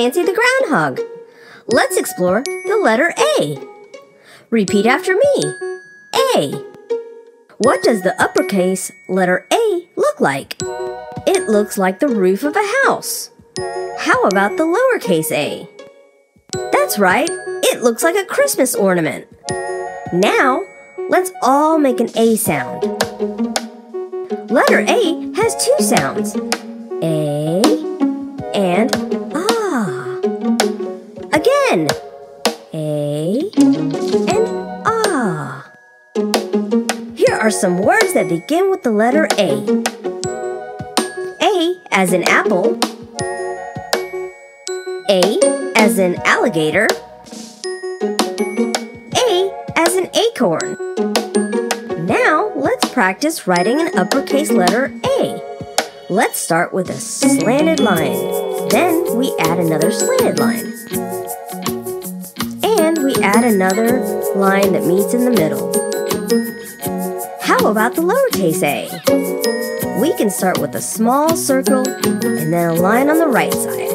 Nancy the Groundhog. Let's explore the letter A. Repeat after me. A. What does the uppercase letter A look like? It looks like the roof of a house. How about the lowercase a? That's right, it looks like a Christmas ornament. Now, let's all make an A sound. Letter A has two sounds, A and ah. Again, A and ah. Here are some words that begin with the letter A. A as in apple, A as in alligator, A as in acorn. Now let's practice writing an uppercase letter A. Let's start with a slanted line. Then we add another slanted line. And we add another line that meets in the middle. How about the lowercase a? We can start with a small circle and then a line on the right side.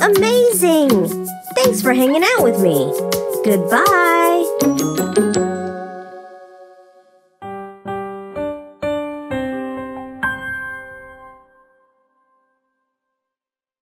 Amazing! Thanks for hanging out with me. Goodbye!